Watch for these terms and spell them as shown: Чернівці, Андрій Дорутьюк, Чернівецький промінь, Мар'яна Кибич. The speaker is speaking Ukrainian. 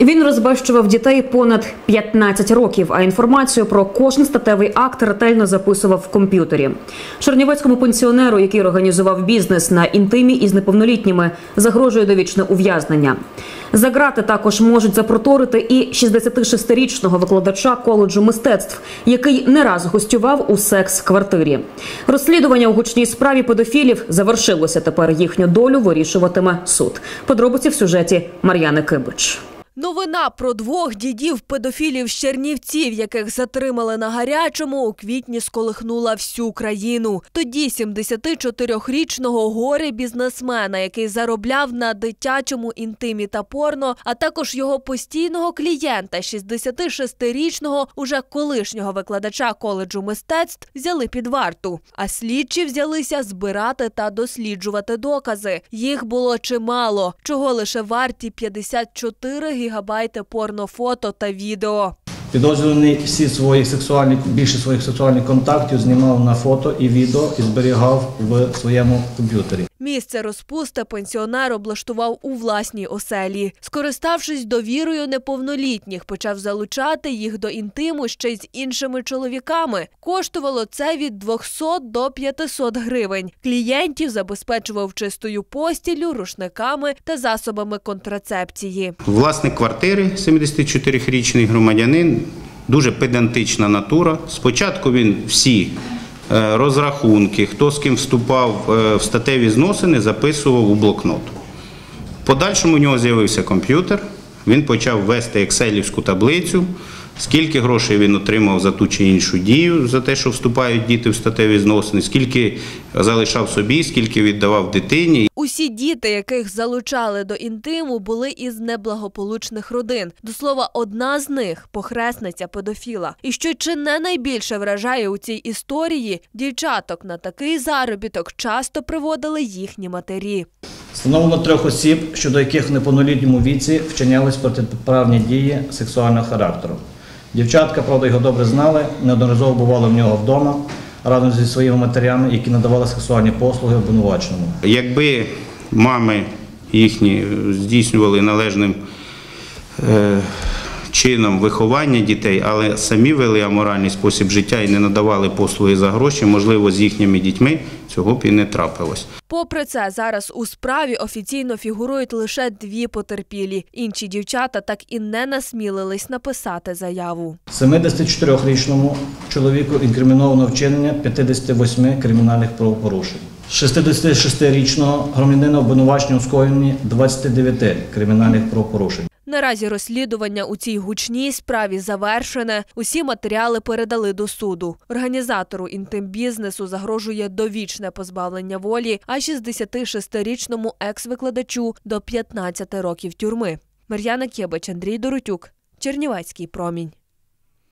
Він розбещував дітей понад 15 років, а інформацію про кожен статевий акт ретельно записував в комп'ютері. Чернівецькому пенсіонеру, який організував бізнес на інтимі із неповнолітніми, загрожує довічне ув'язнення. За грати також можуть запроторити і 66-річного викладача коледжу мистецтв, який не раз гостював у секс-квартирі. Розслідування у гучній справі педофілів завершилося. Тепер їхню долю вирішуватиме суд. Подробиці в сюжеті Мар'яни Кибич. Новина про двох дідів-педофілів з Чернівців, яких затримали на гарячому, у квітні сколихнула всю країну. Тоді 74-річного горе-бізнесмена, який заробляв на дитячому інтимі та порно, а також його постійного клієнта, 66-річного, уже колишнього викладача коледжу мистецтв, взяли під варту. А слідчі взялися збирати та досліджувати докази. Їх було чимало, чого лише варті 54 гігабайти порнофото та відео. Підозрюваний більше своїх сексуальних контактів знімав на фото і відео і зберігав в своєму комп'ютері. Місце розпусти пенсіонер облаштував у власній оселі. Скориставшись довірою неповнолітніх, почав залучати їх до інтиму ще й з іншими чоловіками. Коштувало це від 200 до 500 гривень. Клієнтів забезпечував чистою постіллю, рушниками та засобами контрацепції. Власник квартири, 74-річний громадянин, дуже педантична натура. Спочатку він всі розрахунки, хто з ким вступав в статеві зносини, записував у блокнот. В подальшому у нього з'явився комп'ютер, він почав вести екселівську таблицю, скільки грошей він отримав за ту чи іншу дію, за те, що вступають діти в статеві зносини, скільки залишав собі, скільки віддавав дитині. Усі діти, яких залучали до інтиму, були із неблагополучних родин. До слова, одна з них – похресниця педофіла. І що чи не найбільше вражає у цій історії, дівчаток на такий заробіток часто приводили їхні матері. Встановлено 3 осіб, щодо яких в неповнолітньому віці вчинялись протиправні дії сексуального характеру. Дівчатка, правда, його добре знали, неодноразово бували в нього вдома, разом зі своїми матерями, які надавали сексуальні послуги обвинуваченому. Якби мами їхні здійснювали належним чином виховання дітей, але самі вели аморальний спосіб життя і не надавали послуги за гроші, можливо, з їхніми дітьми цього б і не трапилось. Попри це, зараз у справі офіційно фігурують лише 2 потерпілі. Інші дівчата так і не насмілились написати заяву. 74-річному чоловіку інкриміновано вчинення 58 кримінальних правопорушень. 66-річного громадянина обвинувачення у скоєнні 29 кримінальних правопорушень. Наразі розслідування у цій гучній справі завершене. Усі матеріали передали до суду. Організатору інтим-бізнесу загрожує довічне позбавлення волі, а 66-річному екс-викладачу – до 15 років тюрми. Мар'яна Кибич, Андрій Дорутьюк, Чернівецький промінь.